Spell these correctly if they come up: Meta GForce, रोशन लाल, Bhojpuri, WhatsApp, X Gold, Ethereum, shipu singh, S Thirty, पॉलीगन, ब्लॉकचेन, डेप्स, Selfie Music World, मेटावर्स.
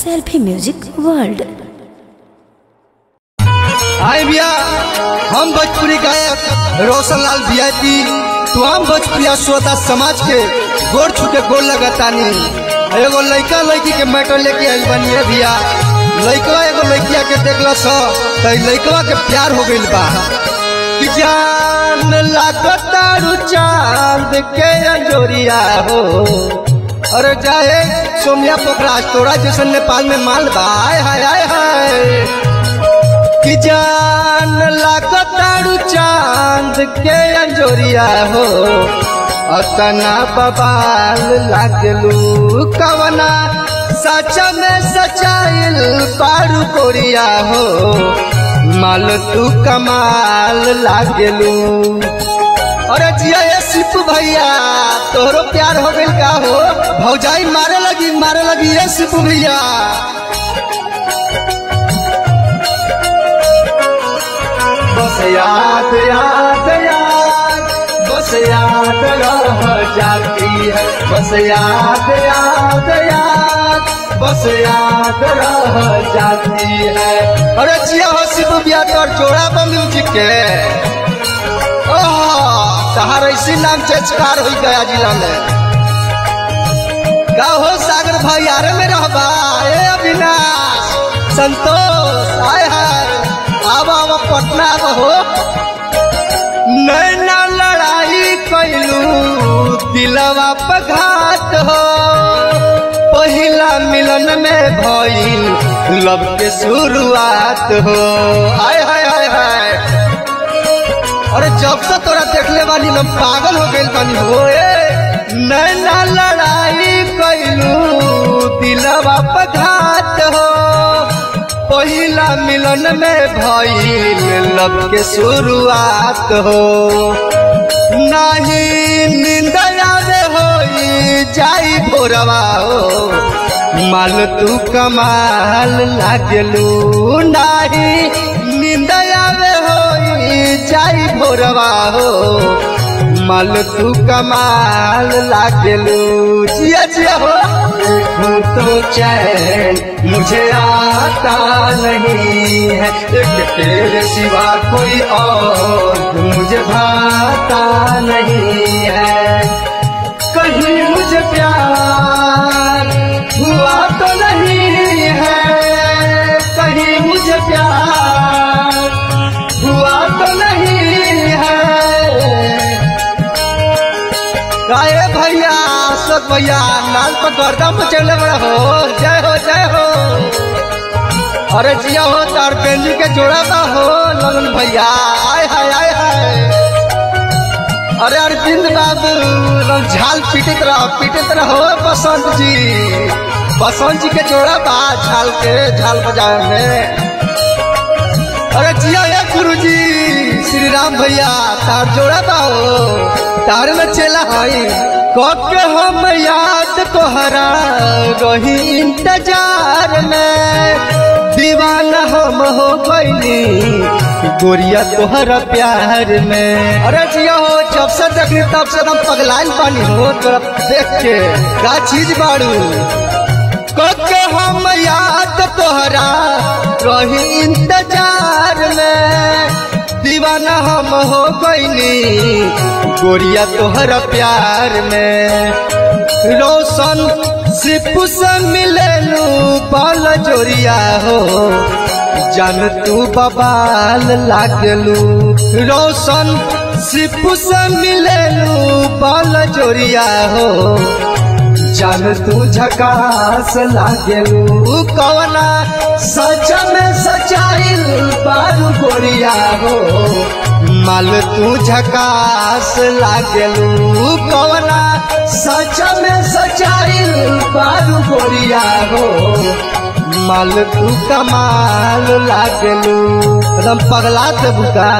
Selfie music world. हाय भैया, हम भोजपुरी गायक रोशन लाल वीआईपी, तो हम भोजपुरिया श्रोता समाज के गोर छूके गोर लगातानी। एगो लड़का लड़की के मैटर लेके आई बनी है भैया। लड़का एगो लड़किया के देखला स त लड़कवा के प्यार हो गइल बा। कि जान लागता रु चांद के अंजोरिया हो, और जाए सोमिया पोखराज तोरा जैसन नेपाल में माल बा। हाय हाय हाय, कि जान लागता रु चांद के अंजोरिया हो, अतना बवाल लागलू कवना सच में सचाइल पारू कोरिया हो, माल तू कमाल लागलू। और जिया ये सिप भैया तोरो प्यार हो गइल का हो, भौजाई मारे लगी ये सिप भैया। बस याद याद याद, बस याद रह जाती है, बस याद याद याद, बस याद रह जाती है। और जिया हो सिप भैया तोर जोड़ा बम म्यूजिक के तहार ऐसी नाम चेचकार हुई गया जिला में का हो। सागर भाई आरे में रहबा ए अविनाश संतोष। हाय हाय, आवा पटना हो नैना लड़ाई कैलू दिलवा पघात हो, पहिला मिलन में भइल लव के शुरुआत हो। हाय हाय हाय हाय, अरे जब से तोरा देखले वाली हम पागल हो गइल बानी हो। नैना लड़ाई कैलू दिलवा पघात हो, पहिला मिलन में भइल लब के शुरुआत हो। नाही नींद आवे हो जाई भोरवा हो, माल तू कमाल लागलू। नाही नींद आवे हो जाई भोरवा हो, माल तू कमाल लागलू। जिया जिया हो तो चैन मुझे आता नहीं है, तेरे सिवा कोई और मुझे भाता नहीं है। कहीं मुझे प्यार हुआ तो नहीं है, कहीं मुझे प्यार हुआ तो नहीं है। गाये भैया सत भैया लाल पर गर्दा मचले बड़ा हो। जय हो जय हो, अरे जिया हो तार पेंजी के जोड़ा बा हो लगन भैया। आय हाय आय हाय, अरे अरविंद बाबू झाल पीटत रहो बसंत जी। बसंत जी के जोड़ा बा झाल के झाल बाजार में। अरे जिया है गुरुजी श्री राम भैया तार जोड़ा पाओ तार में चला आई कब के हम याद को हरा रही इंतजार में। दीवाना हम हो गई गोरिया तोहरा प्यार में। अरे जिया हो जब से देखी तब से हम पगलाइल पानी हो, तो देख के क्या चीज बाड़ू कब के हम याद तोहरा रही इंतजार में। दीवाना हम हो गइनी गोरिया तोहरा प्यार में। रोशन सिपु से मिलेलू बाल जोरिया हो, जान तू बवाल लागलू। रोशन सिपु से मिलेलू बाल जोरिया हो, जान तू झकास लागलू। कवना सच में सचाइल पारू कोरिया हो, माल तू झकास लागलू। कवना सच में सचाइल पारू कोरिया हो, माल तू कमाल लागलू। एकदम पगला देबू का।